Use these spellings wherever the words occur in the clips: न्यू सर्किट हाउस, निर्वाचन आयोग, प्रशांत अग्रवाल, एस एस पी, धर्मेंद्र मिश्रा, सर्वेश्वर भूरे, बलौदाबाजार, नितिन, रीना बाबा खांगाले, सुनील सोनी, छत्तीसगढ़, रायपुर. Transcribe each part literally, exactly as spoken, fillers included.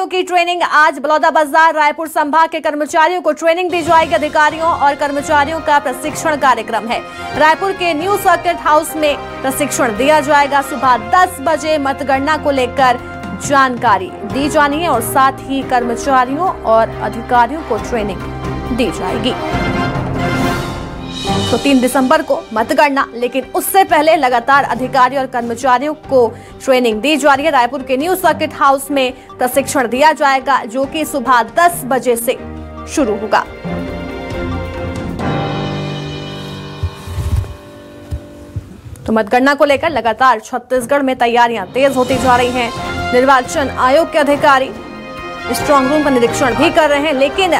कर्मचारियों की ट्रेनिंग आज बलौदाबाजार रायपुर संभाग के कर्मचारियों को ट्रेनिंग दी जाएगी। अधिकारियों और कर्मचारियों का प्रशिक्षण कार्यक्रम है। रायपुर के न्यू सर्किट हाउस में प्रशिक्षण दिया जाएगा। सुबह दस बजे मतगणना को लेकर जानकारी दी जानी है और साथ ही कर्मचारियों और अधिकारियों को ट्रेनिंग दी जाएगी। तो तीन दिसंबर को मतगणना, लेकिन उससे पहले लगातार अधिकारी और कर्मचारियों को ट्रेनिंग दी जा रही है। रायपुर के न्यू सर्किट हाउस में प्रशिक्षण दिया जाएगा जो कि सुबह दस बजे से शुरू होगा। तो मतगणना को लेकर लगातार छत्तीसगढ़ में तैयारियां तेज होती जा रही हैं। निर्वाचन आयोग के अधिकारी स्ट्रांग रूम का निरीक्षण भी कर रहे हैं, लेकिन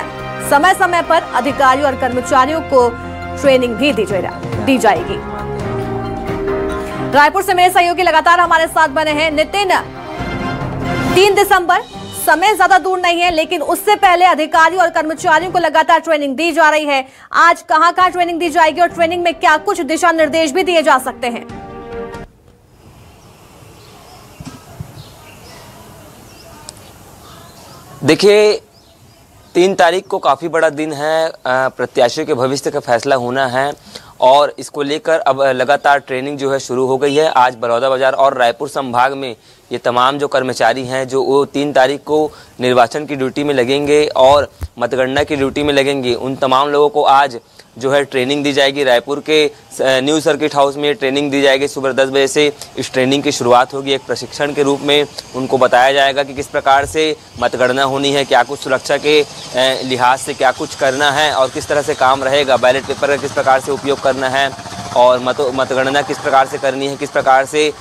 समय समय पर अधिकारियों और कर्मचारियों को ट्रेनिंग भी दी दी जाएगी। रायपुर से मेरे सहयोगी लगातार हमारे साथ बने हैं। नितिन, तीन दिसंबर समय ज्यादा दूर नहीं है, लेकिन उससे पहले अधिकारियों और कर्मचारियों को लगातार ट्रेनिंग दी जा रही है। आज कहां कहां ट्रेनिंग दी जाएगी और ट्रेनिंग में क्या कुछ दिशा निर्देश भी दिए जा सकते हैं? देखिए, तीन तारीख को काफ़ी बड़ा दिन है। प्रत्याशियों के भविष्य का फैसला होना है और इसको लेकर अब लगातार ट्रेनिंग जो है शुरू हो गई है। आज बलौदाबाजार और रायपुर संभाग में ये तमाम जो कर्मचारी हैं जो वो तीन तारीख को निर्वाचन की ड्यूटी में लगेंगे और मतगणना की ड्यूटी में लगेंगे, उन तमाम लोगों को आज जो है ट्रेनिंग दी जाएगी। रायपुर के न्यू सर्किट हाउस में ट्रेनिंग दी जाएगी। सुबह दस बजे से इस ट्रेनिंग की शुरुआत होगी। एक प्रशिक्षण के रूप में उनको बताया जाएगा कि किस प्रकार से मतगणना होनी है, क्या कुछ सुरक्षा के लिहाज से क्या कुछ करना है और किस तरह से काम रहेगा, बैलेट पेपर का किस प्रकार से उपयोग करना है और मत मतगणना किस प्रकार से करनी है, किस प्रकार से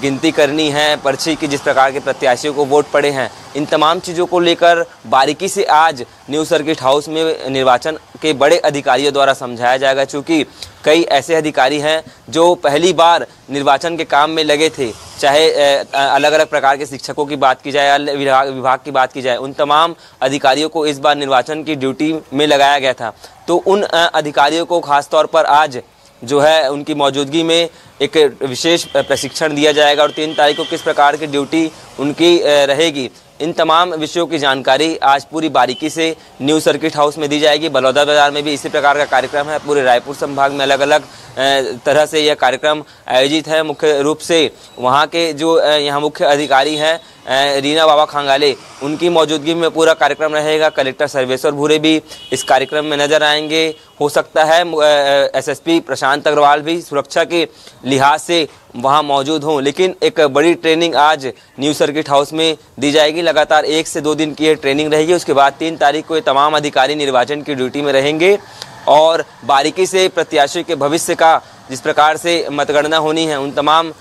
गिनती करनी है पर्ची की, जिस प्रकार के प्रत्याशियों को वोट पड़े हैं। इन तमाम चीज़ों को लेकर बारीकी से आज न्यू सर्किट हाउस में निर्वाचन के बड़े अधिकारियों द्वारा समझाया जाएगा। चूँकि कई ऐसे अधिकारी हैं जो पहली बार निर्वाचन के काम में लगे थे, चाहे अलग अलग प्रकार के शिक्षकों की बात की जाए, विभाग की बात की जाए, उन तमाम अधिकारियों को इस बार निर्वाचन की ड्यूटी में लगाया गया था। तो उन अधिकारियों को ख़ासतौर पर आज जो है उनकी मौजूदगी में एक विशेष प्रशिक्षण दिया जाएगा और तीन तारीख को किस प्रकार की ड्यूटी उनकी रहेगी, इन तमाम विषयों की जानकारी आज पूरी बारीकी से न्यू सर्किट हाउस में दी जाएगी। बलौदाबाजार में भी इसी प्रकार का कार्यक्रम है। पूरे रायपुर संभाग में अलग अलग तरह से यह कार्यक्रम आयोजित है। मुख्य रूप से वहाँ के जो यहाँ मुख्य अधिकारी हैं रीना बाबा खांगाले, उनकी मौजूदगी में पूरा कार्यक्रम रहेगा। कलेक्टर सर्वेश्वर भूरे भी इस कार्यक्रम में नजर आएंगे। हो सकता है एस एस पी प्रशांत अग्रवाल भी सुरक्षा के लिहाज से वहाँ मौजूद हों, लेकिन एक बड़ी ट्रेनिंग आज न्यू सर्किट हाउस में दी जाएगी। लगातार एक से दो दिन की यह ट्रेनिंग रहेगी। उसके बाद तीन तारीख को ये तमाम अधिकारी निर्वाचन की ड्यूटी में रहेंगे और बारीकी से प्रत्याशी के भविष्य का, जिस प्रकार से मतगणना होनी है, उन तमाम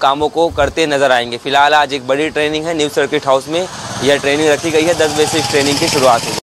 कामों को करते नजर आएंगे। फिलहाल आज एक बड़ी ट्रेनिंग है। न्यू सर्किट हाउस में यह ट्रेनिंग रखी गई है। दस बजे से इस ट्रेनिंग की शुरुआत होगी।